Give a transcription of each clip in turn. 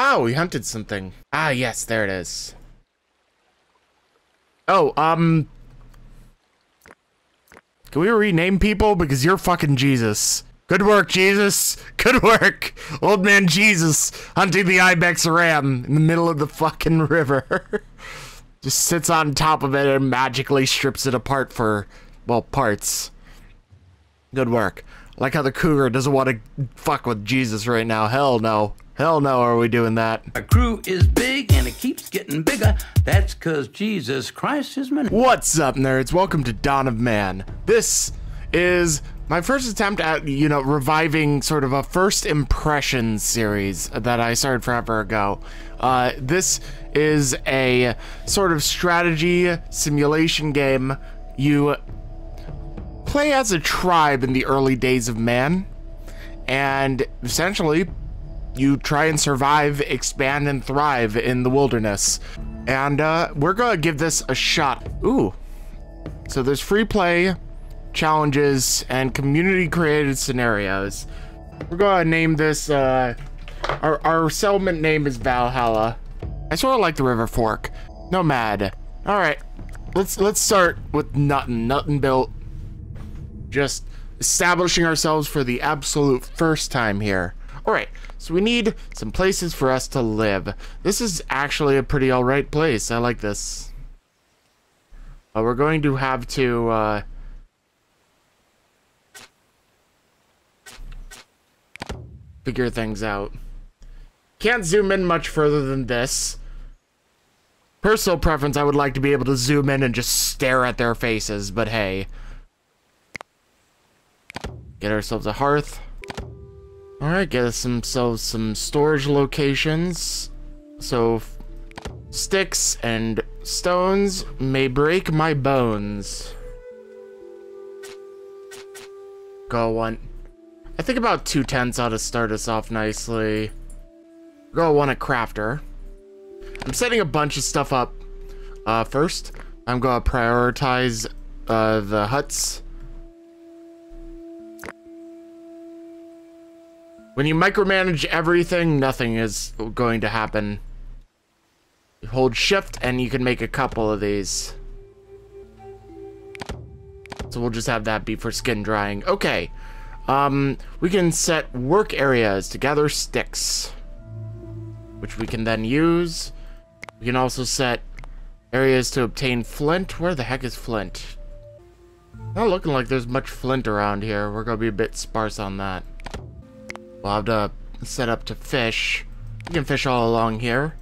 Oh, we hunted something. Ah, yes, there it is. Oh, can we rename people? Because you're fucking Jesus. Good work, Jesus. Good work. Old man Jesus hunting the Ibex ram in the middle of the fucking river. Just sits on top of it and magically strips it apart for, well, parts. Good work. I like how the cougar doesn't want to fuck with Jesus right now. Hell no. Hell no are we doing that. Our crew is big and it keeps getting bigger. That's because Jesus Christ is my name. What's up, nerds? Welcome to Dawn of Man. This is my first attempt at, you know, reviving sort of a first impressions series that I started forever ago. This is a sort of strategy simulation game. You play as a tribe in the early days of man, and essentially you try and survive, expand, and thrive in the wilderness. And we're gonna give this a shot. Ooh. So there's free play, challenges, and community created scenarios. We're gonna name this our settlement name is Valhalla. I sort of like the River Fork. Nomad. All right, let's start with nothing built, just establishing ourselves for the absolute first time here. All right, so we need some places for us to live. This is actually a pretty all right place. I like this. We're going to have to figure things out. Can't zoom in much further than this. Personal preference, I would like to be able to zoom in and just stare at their faces, but hey. Get ourselves a hearth. All right, get us ourselves some storage locations. So sticks and stones may break my bones. Go one. I think about 2 tents ought to start us off nicely. We're gonna want a crafter. I'm setting a bunch of stuff up. First, I'm gonna prioritize the huts. When you micromanage everything, nothing is going to happen. You hold shift and you can make a couple of these. So we'll just have that be for skin drying. Okay. We can set work areas to gather sticks, which we can then use. We can also set areas to obtain flint. Where the heck is flint? Not looking like there's much flint around here. We're going to be a bit sparse on that. We'll have to set up to fish. You can fish all along here.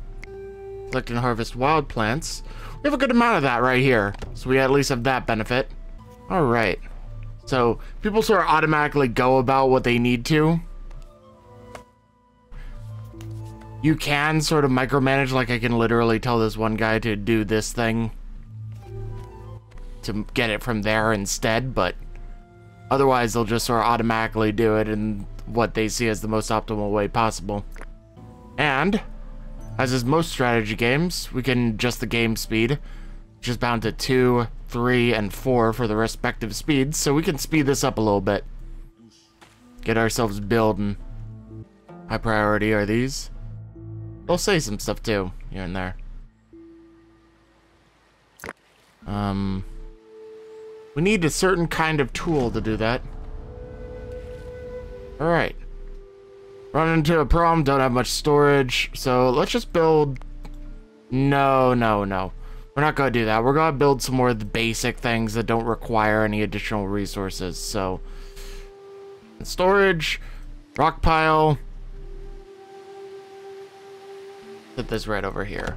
Collect and harvest wild plants. We have a good amount of that right here, so we at least have that benefit. All right. So people sort of automatically go about what they need to. You can sort of micromanage, like I can literally tell this one guy to do this thing to get it from there instead, but otherwise they'll just sort of automatically do it in what they see as the most optimal way possible. And as is most strategy games, we can adjust the game speed, which is bound to 2, 3, and 4 for the respective speeds, so we can speed this up a little bit. Get ourselves building. High priority are these. They'll say some stuff too, here and there. We need a certain kind of tool to do that. Alright. Run into a problem, don't have much storage, so let's just build... No. We're not gonna do that. We're gonna build some more of the basic things that don't require any additional resources, so... Storage, rock pile... Put this right over here.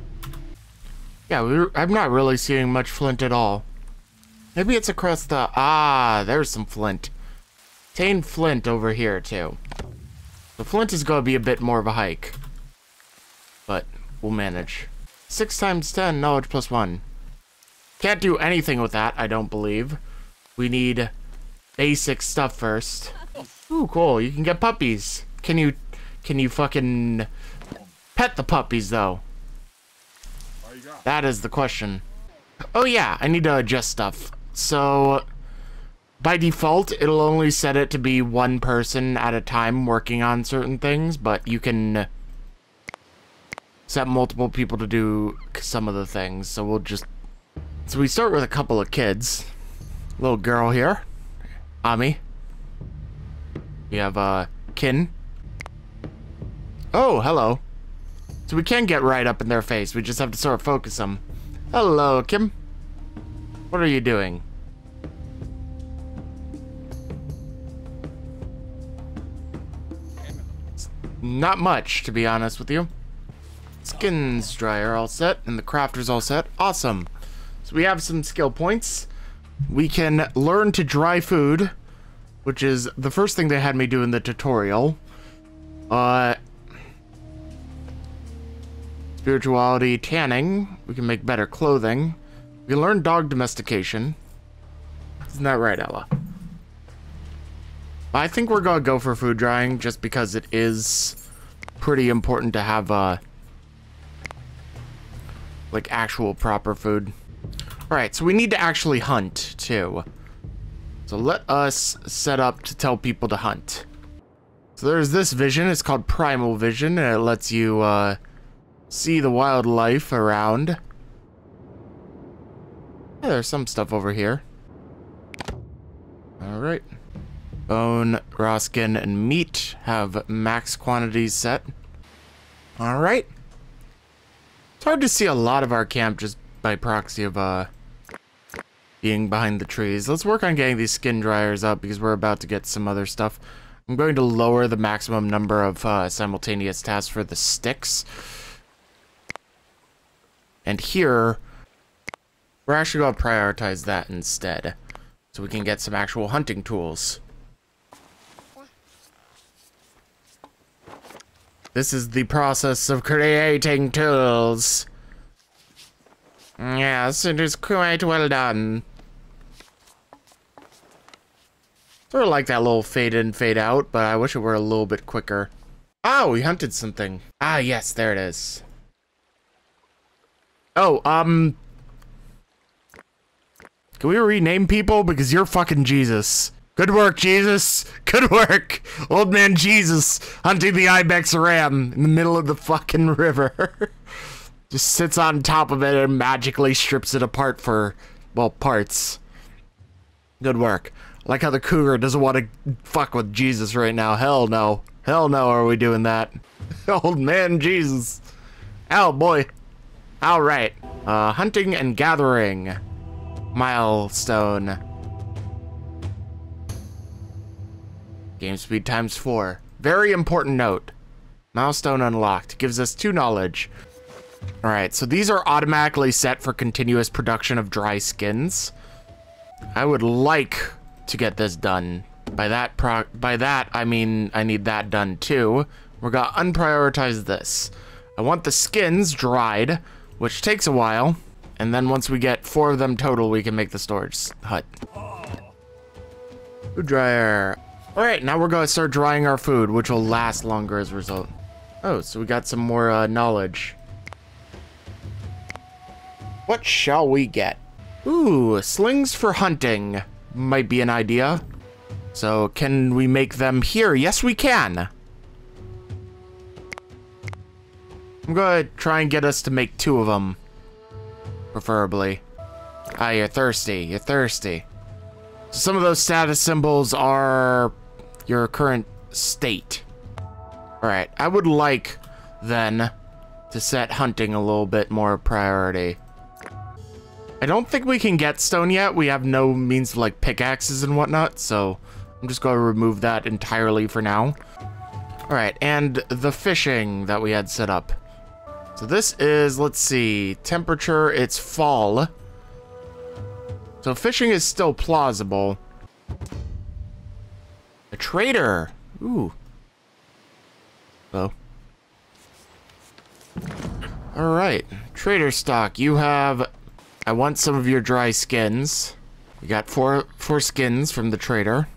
Yeah, I'm not really seeing much flint at all. Maybe it's across the... Ah, there's some flint. Obtain flint over here, too. The flint is going to be a bit more of a hike. But we'll manage. 6 times 10, knowledge plus 1. Can't do anything with that, I don't believe. We need basic stuff first. Ooh, cool. You can get puppies. Can you fucking... pet the puppies, though? That is the question. Oh, yeah, I need to adjust stuff. So, by default, it'll only set it to be one person at a time working on certain things, but you can set multiple people to do some of the things. So we'll just... So we start with a couple of kids. Little girl here. Ami. We have, Kin. Oh, hello. So we can get right up in their face. We just have to sort of focus them. Hello, Kim. What are you doing? Not much, to be honest with you. Skins dryer all set, and the crafter's all set. Awesome. So we have some skill points. We can learn to dry food, which is the first thing they had me do in the tutorial. Spirituality, tanning. We can make better clothing. We can learn dog domestication. Isn't that right, Ella? I think we're gonna go for food drying just because it is pretty important to have like actual proper food. Alright, so we need to actually hunt too. So let us set up to tell people to hunt. So there's this vision, it's called Primal Vision, and it lets you see the wildlife around. Yeah, there's some stuff over here. Alright. Bone, raw skin, and meat have max quantities set. Alright. It's hard to see a lot of our camp just by proxy of being behind the trees. Let's work on getting these skin dryers up because we're about to get some other stuff. I'm going to lower the maximum number of simultaneous tasks for the sticks. And here, we're actually going to prioritize that instead. So we can get some actual hunting tools. This is the process of creating tools. Yes, it is quite well done. Sort of like that little fade in, fade out, but I wish it were a little bit quicker. Oh, we hunted something. Ah, yes, there it is. Oh, can we rename people? Because you're fucking Jesus. Good work, Jesus. Good work. Old man Jesus hunting the Ibex ram in the middle of the fucking river. Just sits on top of it and magically strips it apart for, well, parts. Good work. Like how the cougar doesn't want to fuck with Jesus right now. Hell no. Hell no are we doing that. Old man Jesus. Ow, boy. All right. Hunting and gathering. Milestone. Game speed ×4. Very important note. Milestone unlocked. Gives us 2 knowledge. Alright, so these are automatically set for continuous production of dry skins. I would like to get this done. By that, I mean I need that done too. We're gonna unprioritize this. I want the skins dried, which takes a while. And then once we get 4 of them total, we can make the storage hut. Food dryer. Alright, now we're going to start drying our food, which will last longer as a result. Oh, so we got some more knowledge. What shall we get? Ooh, slings for hunting might be an idea. So can we make them here? Yes, we can. I'm going to try and get us to make 2 of them. Preferably. Ah, you're thirsty. You're thirsty. So some of those status symbols are your current state. Alright, I would like, then, to set hunting a little bit more priority. I don't think we can get stone yet. We have no means of, like, pickaxes and whatnot, so I'm just going to remove that entirely for now. Alright, and the fishing that we had set up. So this is, let's see, temperature, it's fall. So fishing is still plausible. A trader. Ooh. Oh. All right. Trader stock. You have. I want some of your dry skins. We got 4 skins from the trader.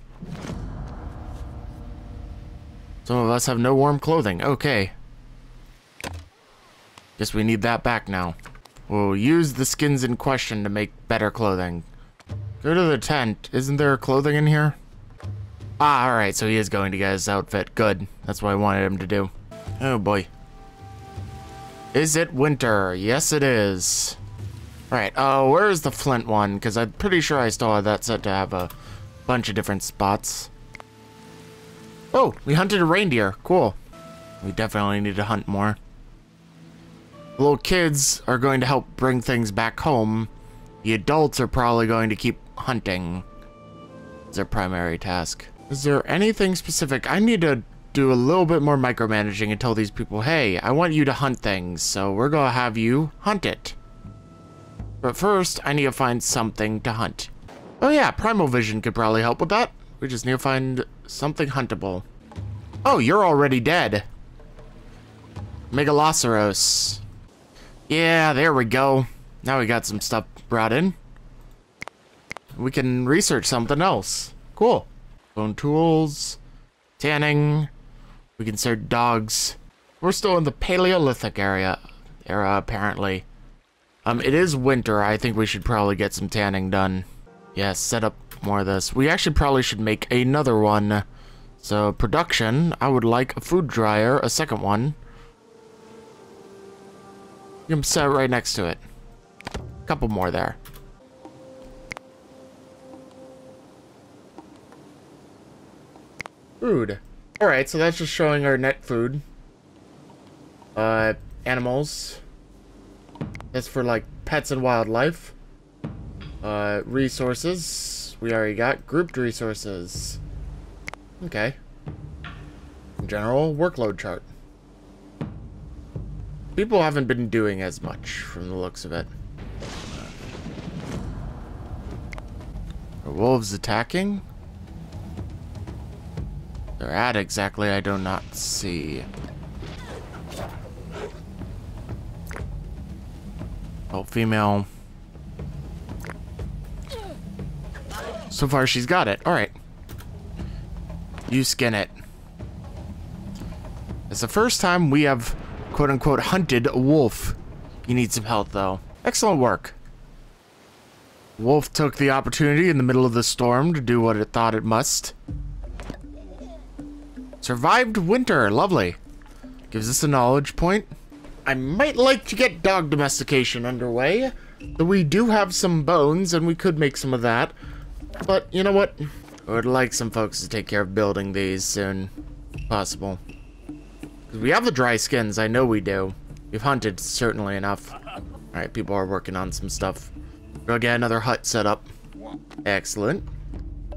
Some of us have no warm clothing. Okay. Guess we need that back now. We'll use the skins in question to make better clothing. Go to the tent. Isn't there clothing in here? Ah, alright, so he is going to get his outfit. Good. That's what I wanted him to do. Oh, boy. Is it winter? Yes, it is. Right, where's the flint one? Because I'm pretty sure I still have that set to have a bunch of different spots. Oh, we hunted a reindeer. Cool. We definitely need to hunt more. The little kids are going to help bring things back home. The adults are probably going to keep hunting. It's their primary task. Is there anything specific? I need to do a little bit more micromanaging and tell these people, hey, I want you to hunt things, so we're going to have you hunt it. But first, I need to find something to hunt. Oh yeah, Primal Vision could probably help with that. We just need to find something huntable. Oh, you're already dead. Megaloceros. Yeah, there we go. Now we got some stuff brought in. We can research something else. Cool. Bone tools. Tanning. We can search dogs. We're still in the Paleolithic era apparently. It is winter. I think we should probably get some tanning done. Yeah, set up more of this. We actually probably should make another one. So, production. I would like a food dryer, a second one. You can set it right next to it. A couple more there. Food. Alright, so that's just showing our net food. Animals. That's for, like, pets and wildlife. Resources. We already got grouped resources. Okay. General workload chart. People haven't been doing as much, from the looks of it. Are wolves attacking? They're at exactly, I do not see. Oh, female. So far, she's got it. All right. You skin it. It's the first time we have, quote-unquote, hunted a wolf. You need some help, though. Excellent work. Wolf took the opportunity in the middle of the storm to do what it thought it must. Survived winter. Lovely. Gives us a knowledge point. I might like to get dog domestication underway. But we do have some bones, and we could make some of that. But, you know what? I would like some folks to take care of building these soon. If possible. We have the dry skins. I know we do. We've hunted, certainly enough. Alright, people are working on some stuff. We'll get another hut set up. Excellent.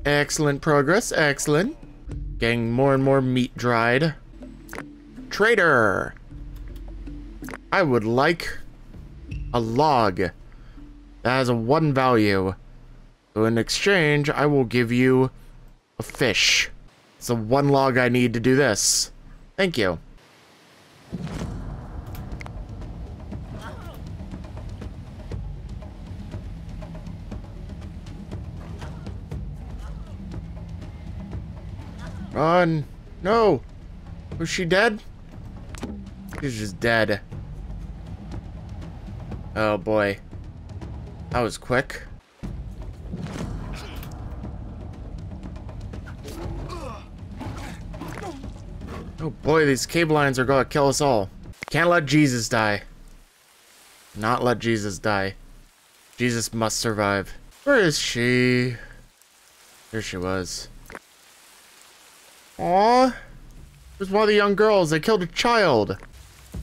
Excellent progress. Excellent. Getting more and more meat dried. Trader! I would like a log that has a 1 value. So in exchange, I will give you a fish. It's the 1 log I need to do this. Thank you. Run. No. Was she dead? She's just dead. Oh boy, that was quick. Oh boy, these cable lines are gonna kill us all. Can't let Jesus die. Not let Jesus die. Jesus must survive. Where is she? There she was. Aw, there's one of the young girls. They killed a child.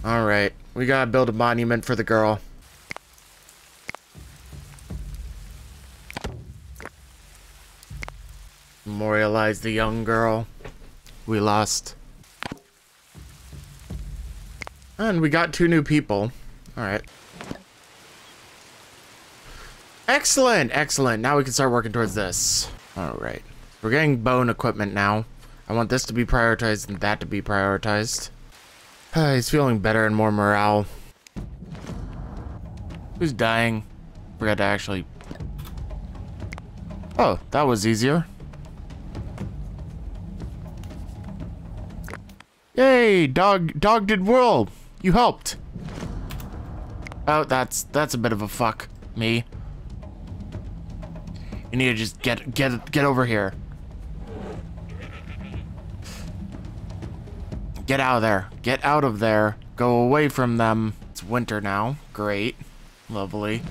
All right, we gotta build a monument for the girl. Memorialize the young girl we lost. And we got 2 new people. Alright. Excellent! Excellent. Now we can start working towards this. Alright. We're getting bone equipment now. I want this to be prioritized and that to be prioritized. He's feeling better and more morale. Who's dying? Forgot to actually... Oh, that was easier. Yay, dog did well. You helped. Oh, that's a bit of a fuck me. You need to just get over here. Get out of there. Get out of there. Go away from them. It's winter now. Great. Lovely.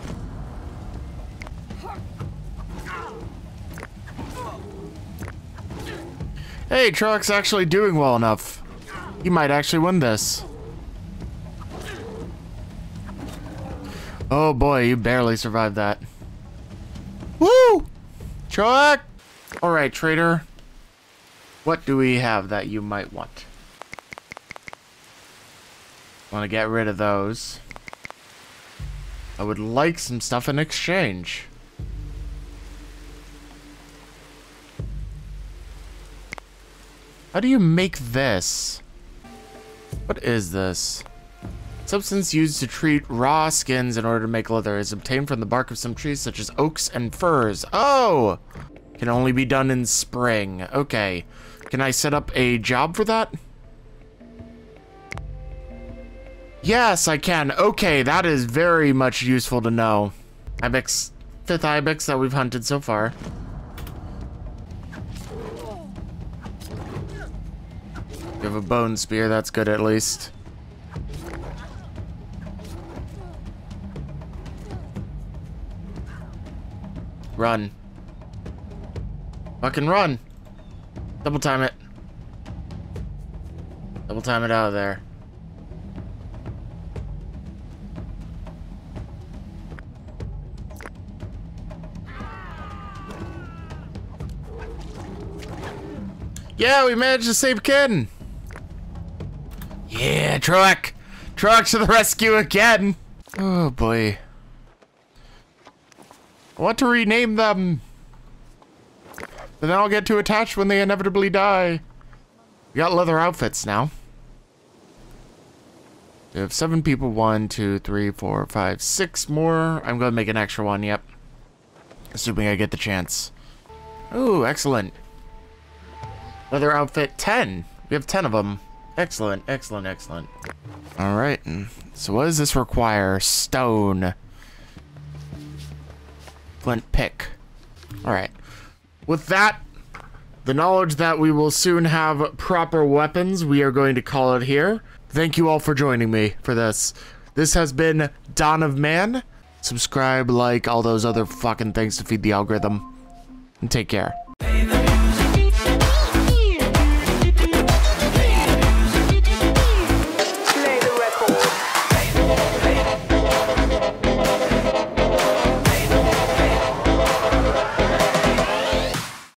Hey, Trollocs actually doing well enough. You might actually win this. Oh boy, you barely survived that. Woo! Trolloc! Alright, trader. What do we have that you might want? Want to get rid of those. I would like some stuff in exchange. How do you make this? What is this? Substance used to treat raw skins in order to make leather is obtained from the bark of some trees such as oaks and firs. Oh! Can only be done in spring. Okay. Can I set up a job for that? Yes, I can. Okay, that is very much useful to know. Ibex, 5th Ibex that we've hunted so far. You have a bone spear, that's good at least. Run. Fucking run. Double time it. Double time it out of there. Yeah, we managed to save Ken. Yeah, Trolloc! Trolloc to the rescue again! Oh boy. I want to rename them. But then I'll get too attached when they inevitably die. We got leather outfits now. We have 7 people. 1, 2, 3, 4, 5, 6 more. I'm gonna make an extra one, yep. Assuming I get the chance. Ooh, excellent. Leather outfit 10. We have 10 of them. Excellent, excellent, excellent. Alright, so what does this require? Stone. Flint pick. Alright. With that, the knowledge that we will soon have proper weapons, we are going to call it here. Thank you all for joining me for this. This has been Dawn of Man. Subscribe, like, all those other fucking things to feed the algorithm. And take care.